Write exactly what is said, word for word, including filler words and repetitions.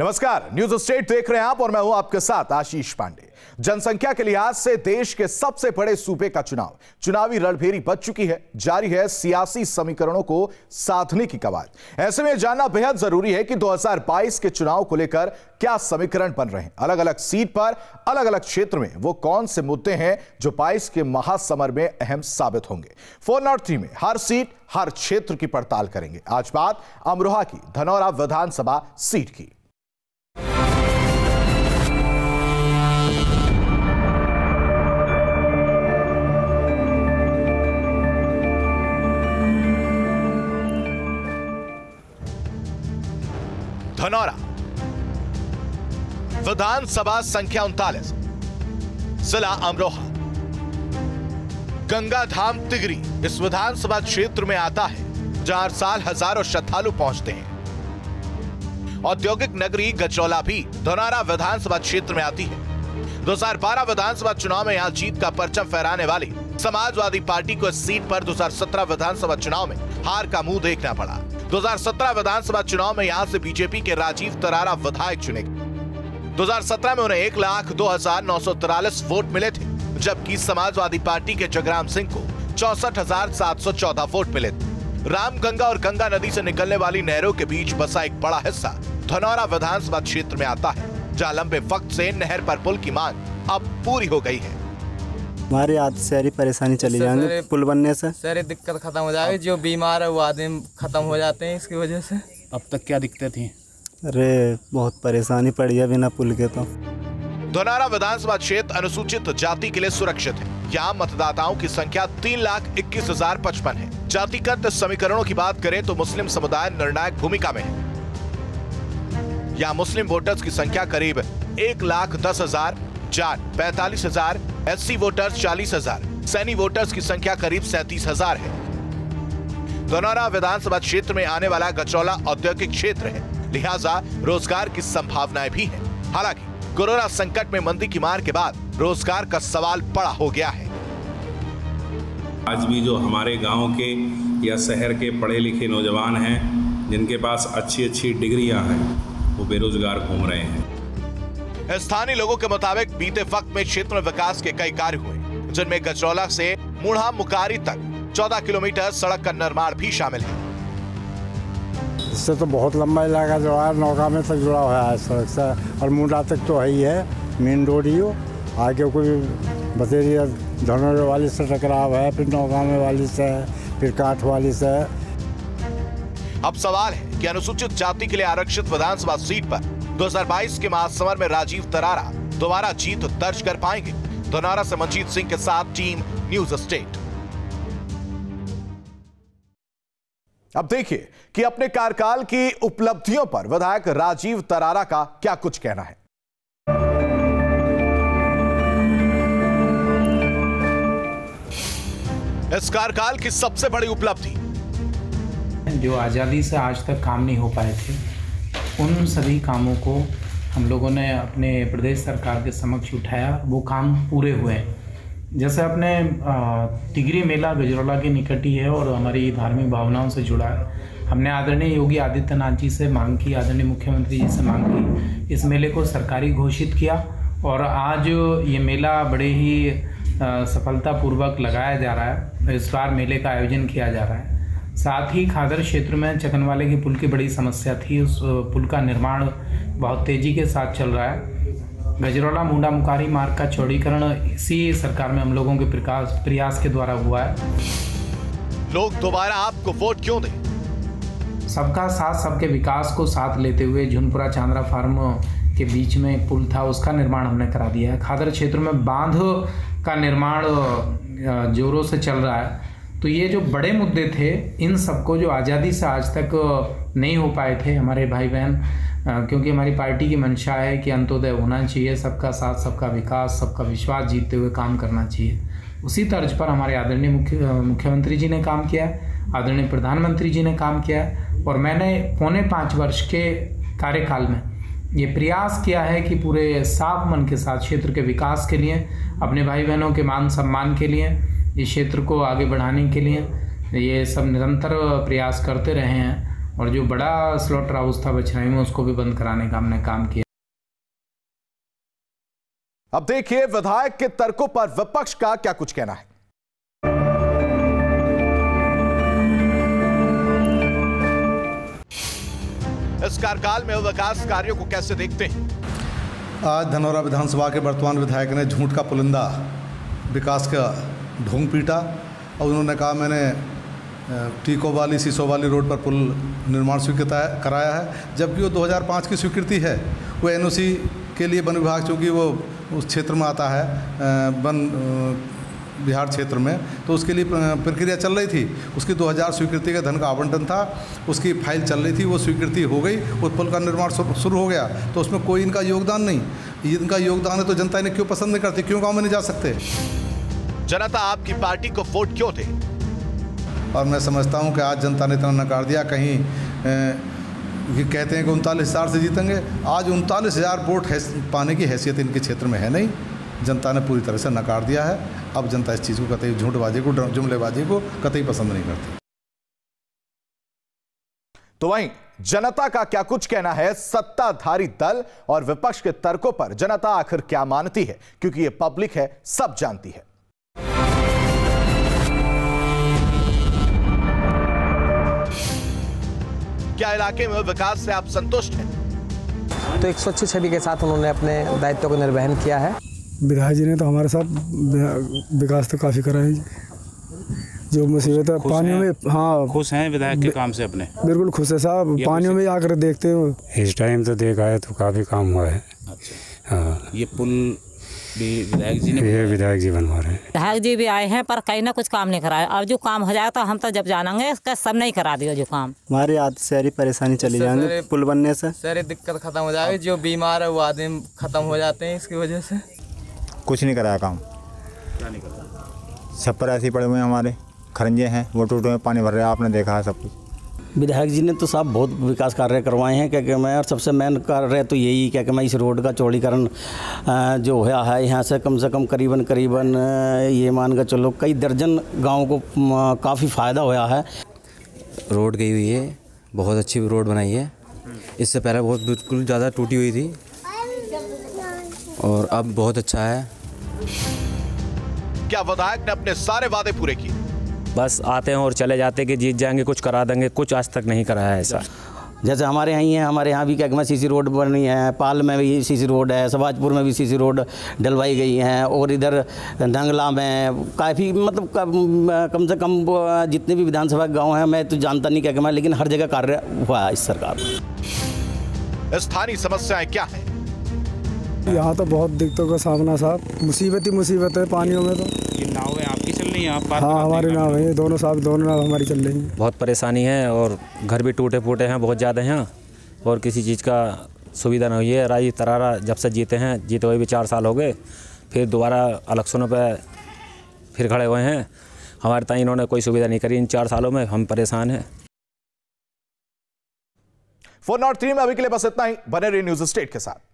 नमस्कार, news state देख रहे हैं आप और मैं हूं आपके साथ आशीष पांडे। जनसंख्या के लिहाज से देश के सबसे बड़े सूबे का चुनाव चुनावी रणभेरी बच चुकी है। जारी है सियासी समीकरणों को साधने की कवायद। ऐसे में जानना बेहद जरूरी है कि दो हज़ार बाईस के चुनाव को लेकर क्या समीकरण बन रहे हैं। अलग अलग सीट पर अलग अलग क्षेत्र में वो कौन से मुद्दे हैं जो बाईस के महासमर में अहम साबित होंगे। फोर नॉट थ्री में हर सीट हर क्षेत्र की पड़ताल करेंगे। आज बात अमरोहा की धनौरा विधानसभा सीट की। धनौरा विधानसभा संख्या उनतालीस, जिला अमरोहा, गंगा धाम तिगरी इस विधानसभा क्षेत्र में आता है, जहां हर साल हजारों श्रद्धालु पहुंचते हैं। औद्योगिक नगरी गजरौला भी धनौरा विधानसभा क्षेत्र में आती है। दो हज़ार बारह विधानसभा चुनाव में यहां जीत का परचम फहराने वाली समाजवादी पार्टी को इस सीट पर दो हज़ार सत्रह विधानसभा चुनाव में हार का मुंह देखना पड़ा। दो हज़ार सत्रह विधानसभा चुनाव में यहां से बीजेपी के राजीव तरारा विधायक चुने गए। दो हज़ार सत्रह में उन्हें एक लाख दो हजार नौ सौ तिरालीस वोट मिले थे, जबकि समाजवादी पार्टी के जगराम सिंह को चौसठ हजार सात सौ चौदह वोट मिले थे। रामगंगा और गंगा नदी से निकलने वाली नहरों के बीच बसा एक बड़ा हिस्सा धनौरा विधानसभा क्षेत्र में आता है, जहाँ लंबे वक्त से नहर पर पुल की मांग अब पूरी हो गई है। हमारे आज सारी परेशानी चली जाएंगे पुल बनने से, सारी दिक्कत खत्म हो जाएगी। जो बीमार है वो आदमी खत्म हो जाते हैं इसकी वजह से। अब तक क्या दिक्कत थी? अरे बहुत परेशानी पड़ी है बिना पुल के। तो धनौरा विधानसभा क्षेत्र अनुसूचित जाति के लिए सुरक्षित है। यहाँ मतदाताओं की संख्या तीन लाख इक्कीस हजार पचपन है। जातिगत समीकरणों की बात करें तो मुस्लिम समुदाय निर्णायक भूमिका में है। यहाँ मुस्लिम वोटर्स की संख्या करीब एक लाख दस हजार जाट पैतालीस हजार, एस सी वोटर्स चालीस हजार, सैनी वोटर्स की संख्या करीब सैंतीस हजार है। धनौरा विधानसभा क्षेत्र में आने वाला गचौला औद्योगिक क्षेत्र है, लिहाजा रोजगार की संभावनाएं भी हैं। हालांकि कोरोना संकट में मंदी की मार के बाद रोजगार का सवाल बड़ा हो गया है। आज भी जो हमारे गाँव के या शहर के पढ़े लिखे नौजवान हैं, जिनके पास अच्छी अच्छी डिग्रियाँ हैं, वो बेरोजगार घूम रहे हैं। स्थानीय लोगों के मुताबिक बीते वक्त में क्षेत्र में विकास के कई कार्य हुए, जिनमें गजरौला से मुढ़ा मुकारी तक चौदह किलोमीटर सड़क का निर्माण भी शामिल है। इससे तो बहुत लंबा इलाका जो है नौका में तक जुड़ा हुआ है सड़क से, और मुंडा तक तो है ही है मेन रोड ही। आगे कोई बसेरिया धनौरा वाली से टकराव है, फिर नौगामे वाली से है, फिर काठ वाली से है। अब सवाल है कि अनुसूचित जाति के लिए आरक्षित विधानसभा सीट पर दो हज़ार बाईस के महासमर में राजीव तरारा दोबारा जीत दर्ज कर पाएंगे। धनौरा से मनजीत सिंह के साथ टीम न्यूज स्टेट। अब देखिए कि अपने कार्यकाल की उपलब्धियों पर विधायक राजीव तरारा का क्या कुछ कहना है। इस कार्यकाल की सबसे बड़ी उपलब्धि जो आजादी से आज तक काम नहीं हो पाए थे, उन सभी कामों को हम लोगों ने अपने प्रदेश सरकार के समक्ष उठाया, वो काम पूरे हुए। जैसे अपने तिगरी मेला गजरौला के निकट ही है और हमारी धार्मिक भावनाओं से जुड़ा है। हमने आदरणीय योगी आदित्यनाथ जी से मांग की, आदरणीय मुख्यमंत्री जी से मांग की, इस मेले को सरकारी घोषित किया और आज ये मेला बड़े ही सफलतापूर्वक लगाया जा रहा है। इस बार मेले का आयोजन किया जा रहा है। साथ ही खादर क्षेत्र में चकनवाले के पुल की बड़ी समस्या थी, उस पुल का निर्माण बहुत तेज़ी के साथ चल रहा है। गजरौला मुंडा मुकारी मार्ग का चौड़ीकरण इसी सरकार में हम लोगों के प्रकाश प्रयास के द्वारा हुआ है। लोग दोबारा आपको वोट क्यों दें? सबका साथ सबके विकास को साथ लेते हुए झुनपुरा चांदरा फार्म के बीच में एक पुल था, उसका निर्माण हमने करा दिया है। खादर क्षेत्र में बांध का निर्माण जोरों से चल रहा है। तो ये जो बड़े मुद्दे थे, इन सबको जो आज़ादी से आज तक नहीं हो पाए थे हमारे भाई बहन, क्योंकि हमारी पार्टी की मंशा है कि अंत्योदय होना चाहिए, सबका साथ सबका विकास सबका विश्वास जीतते हुए काम करना चाहिए। उसी तर्ज पर हमारे आदरणीय मुख्य मुख्यमंत्री जी ने काम किया, आदरणीय प्रधानमंत्री जी ने काम किया और मैंने पौने पाँच वर्ष के कार्यकाल में ये प्रयास किया है कि पूरे साफ मन के साथ क्षेत्र के विकास के लिए, अपने भाई बहनों के मान सम्मान के लिए, इस क्षेत्र को आगे बढ़ाने के लिए ये सब निरंतर प्रयास करते रहे हैं और जो बड़ा स्लॉटर हाउस था बछराई में उसको भी बंद कराने का हमने काम किया। अब देखिए विधायक के तर्कों पर विपक्ष का क्या कुछ कहना है। इस कार्यकाल में विकास कार्यों को कैसे देखते हैं? आज धनौरा विधानसभा के वर्तमान विधायक ने झूठ का पुलिंदा विकास का ढोंग पीटा और उन्होंने कहा मैंने टीको वाली सीसो वाली रोड पर पुल निर्माण स्वीकृत कराया है, जबकि वो दो हज़ार पाँच की स्वीकृति है। वो एनओसी के लिए वन विभाग, चूँकि वो उस क्षेत्र में आता है वन बिहार क्षेत्र में, तो उसके लिए प्रक्रिया चल रही थी। उसकी दो हज़ार स्वीकृति का धन का आवंटन था, उसकी फाइल चल रही थी, वो स्वीकृति हो गई, उस पुल का निर्माण शुरू हो गया। तो उसमें कोई इनका योगदान नहीं, इनका योगदान है तो जनता इन्हें क्यों पसंद नहीं करती, क्यों गाँव में नहीं जा सकते? जनता आपकी पार्टी को वोट क्यों दे? और मैं समझता हूँ कि आज जनता ने इतना नकार दिया, कहीं ये कहते हैं कि उनतालीस हज़ार से जीतेंगे। आज उनतालीस हज़ार वोट पाने की हैसियत इनके क्षेत्र में है नहीं, जनता ने पूरी तरह से नकार दिया है। अब जनता इस चीज़ को कतई, झूठबाजी को, जुमलेबाजी को कतई पसंद नहीं करती। तो वहीं जनता का क्या कुछ कहना है? सत्ताधारी दल और विपक्ष के तर्कों पर जनता आखिर क्या मानती है, क्योंकि ये पब्लिक है, सब जानती है। क्या इलाके में विकास से आप संतुष्ट हैं? तो एक स्वच्छ छवि के साथ उन्होंने अपने दायित्व को निर्वहन किया है। विधायक जी ने तो हमारे साथ विकास तो काफ़ी करा है, जो मुसीबत है पानियों में। हाँ, खुश हैं विधायक के काम से? अपने बिल्कुल खुश है साहब, पानियों में आकर देखते हो इस टाइम तो देखा है तो काफ़ी काम हुआ है। अच्छा। हाँ, ये पुल भी विधायक जी ने, ये विधायक जी बनवा रहे हैं। विधायक जी भी आए हैं पर कहीं ना कुछ काम नहीं कराया। अब जो काम हो जाएगा हम तो जब जानेंगे, इसका सब नहीं करा दिया जो काम। हमारी आधी सारी परेशानी चली जाएंगे पुल बनने से, सारी दिक्कत खत्म हो जाएगी। जो बीमार है वो आदमी खत्म हो जाते हैं इसकी वजह से। कुछ नहीं कराया काम, क्या नहीं कराया? छप्पर ऐसे ही पड़े हुए हैं, हमारे खरंजे हैं, वो टूटे हुए, पानी भर रहे हैं, आपने देखा है सब कुछ। विधायक जी ने तो साहब बहुत विकास कार्य करवाए हैं क्या कि मैं, और सबसे मेन कार्य तो यही क्या कि मैं इस रोड का चौड़ीकरण जो हुआ है, यहाँ से कम से कम करीबन करीबन ये मान कर चलो कई दर्जन गाँव को काफ़ी फ़ायदा हुआ है। रोड गई हुई है, बहुत अच्छी रोड बनाई है, इससे पहले बहुत बिल्कुल ज़्यादा टूटी हुई थी और अब बहुत अच्छा है। क्या विधायक ने अपने सारे वादे पूरे किए? बस आते हैं और चले जाते हैं कि जीत जाएंगे, कुछ करा देंगे, कुछ आज तक नहीं कराया है ऐसा। जैसे हमारे यहाँ ही है, हमारे यहाँ भी क्या कि सीसी रोड बनी है, पाल में भी सीसी रोड है, सवाजपुर में भी सीसी रोड डलवाई गई है, और इधर नंगला में काफ़ी मतलब कम से कम जितने भी विधानसभा गाँव हैं मैं तो जानता नहीं क्या कि मैं, लेकिन हर जगह कार्य हुआ है इस सरकार में। स्थानीय समस्याएँ क्या है? यहाँ तो बहुत दिक्कतों का सामना साहब, मुसीबत ही मुसीबत है पानियों में। तो आप पार हाँ हमारे नाम है, दोनों साहब दोनों नाम हमारी चल रही है। बहुत परेशानी है और घर भी टूटे फूटे हैं बहुत ज़्यादा हैं और किसी चीज़ का सुविधा नहीं हुई है। राजीव तरारा जब से जीते हैं, जीते हुए भी चार साल हो गए, फिर दोबारा इलेक्शनों पे फिर खड़े हुए हैं, हमारे तक इन्होंने कोई सुविधा नहीं करी। इन चार सालों में हम परेशान हैं। फोर नॉट थ्री में अभी के लिए बस इतना ही, बने रहिए न्यूज़ स्टेट के साथ।